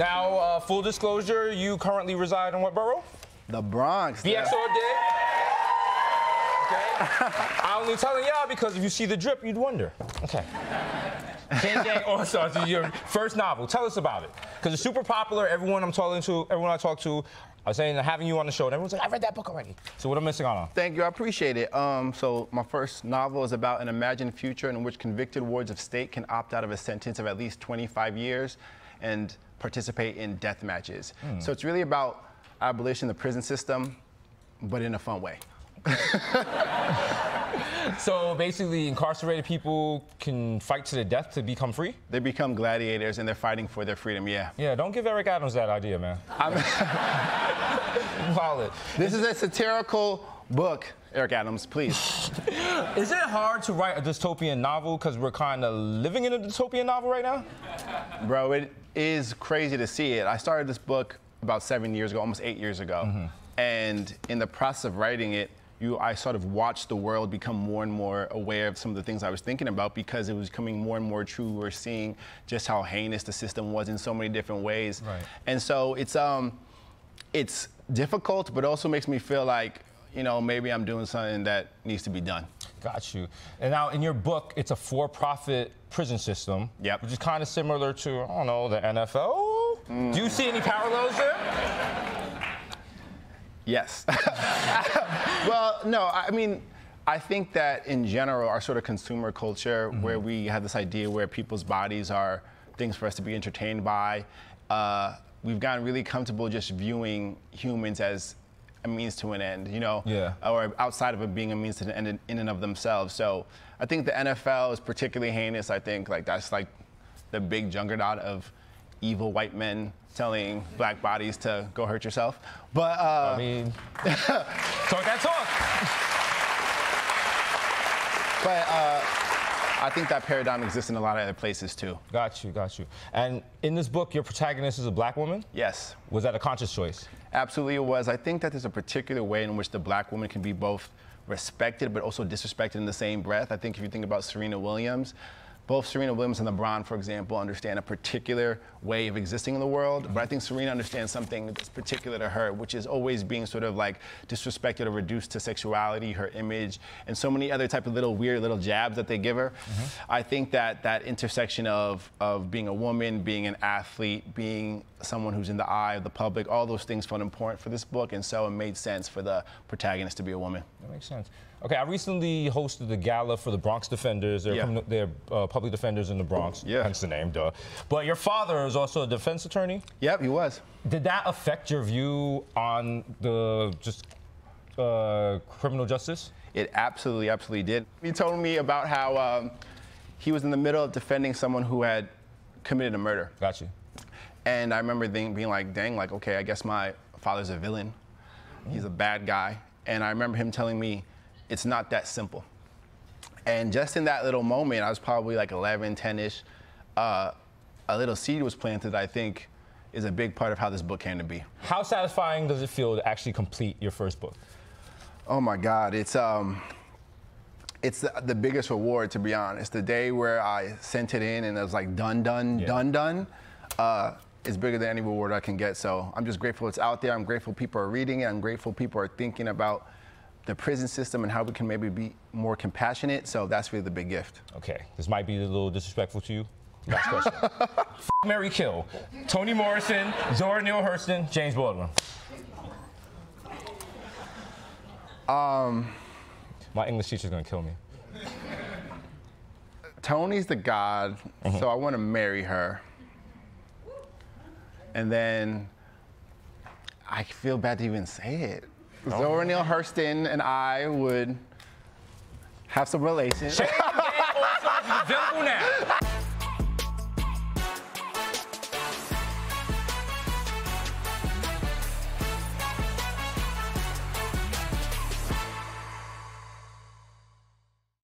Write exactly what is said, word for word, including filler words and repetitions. Now, uh, full disclosure, you currently reside in what borough? The Bronx. B X O did. Okay. I'm only telling y'all because if you see the drip, you'd wonder. Okay. Chain-Gang All-Stars is your first novel. Tell us about it. Because it's super popular. Everyone I'm talking to, everyone I talk to, I was saying having you on the show, and everyone's like, I read that book already. So what am I missing out on? Thank you, I appreciate it. Um, so my first novel is about an imagined future in which convicted wards of state can opt out of a sentence of at least twenty-five years and participate in death matches. Mm. So it's really about abolition of the prison system, but in a fun way. So basically, incarcerated people can fight to the death to become free? They become gladiators, and they're fighting for their freedom, yeah. Yeah, don't give Eric Adams that idea, man. Violet. This is a satirical book, Eric Adams, please. Is it hard to write a dystopian novel because we're kind of living in a dystopian novel right now? Bro, it is crazy to see it. I started this book about seven years ago, almost eight years ago, mm-hmm. and in the process of writing it, You, I sort of watched the world become more and more aware of some of the things I was thinking about because it was becoming more and more true. We were seeing just how heinous the system was in so many different ways. Right. And so it's, um, it's difficult, but also makes me feel like, you know, maybe I'm doing something that needs to be done. Got you. And now in your book, it's a for-profit prison system, yep. which is kind of similar to, I don't know, the N F L? Mm. Do you see any parallels there? Yes. Well, no, I mean, I think that in general, our sort of consumer culture, mm-hmm. where we have this idea where people's bodies are things for us to be entertained by, uh, we've gotten really comfortable just viewing humans as a means to an end, you know? Yeah. Or outside of it being a means to an end in and of themselves. So I think the N F L is particularly heinous. I think like that's like the big juggernaut of evil white men telling black bodies to go hurt yourself. But, uh... I mean... talk that talk! But, uh, I think that paradigm exists in a lot of other places, too. Got you, got you. And in this book, your protagonist is a black woman? Yes. Was that a conscious choice? Absolutely it was. I think that there's a particular way in which the black woman can be both respected but also disrespected in the same breath. I think if you think about Serena Williams, both Serena Williams and LeBron, for example, understand a particular way of existing in the world, but I think Serena understands something that's particular to her, which is always being sort of like disrespected or reduced to sexuality, her image, and so many other type of little weird little jabs that they give her. Mm-hmm. I think that that intersection of, of being a woman, being an athlete, being someone who's in the eye of the public, all those things felt important for this book, and so it made sense for the protagonist to be a woman. That makes sense. Okay, I recently hosted the gala for the Bronx Defenders. They're, yeah. they're uh, public defenders in the Bronx. Yeah. Hence the name, duh. But your father is also a defense attorney? Yep, he was. Did that affect your view on the just uh, criminal justice? It absolutely, absolutely did. He told me about how um, he was in the middle of defending someone who had committed a murder. Gotcha. And I remember being like, dang, like, okay, I guess my father's a villain. Mm. He's a bad guy. And I remember him telling me, it's not that simple. And just in that little moment, I was probably like eleven, ten-ish, uh, a little seed was planted, I think, is a big part of how this book came to be. How satisfying does it feel to actually complete your first book? Oh my God, it's, um, it's the, the biggest reward, to be honest. The day where I sent it in and it was like done, done, yeah. done, done, uh, it's bigger than any reward I can get. So I'm just grateful it's out there. I'm grateful people are reading it. I'm grateful people are thinking about the prison system and how we can maybe be more compassionate. So that's really the big gift. Okay, this might be a little disrespectful to you. Last question. F Mary Kill. Tony Morrison, Zora Neale Hurston, James Baldwin. Um, My English teacher's gonna kill me. Tony's the god, mm-hmm. so I wanna marry her. And then I feel bad to even say it. Oh. Zora Neale Hurston and I would have some relations. Chain-Gang All-Stars is available now.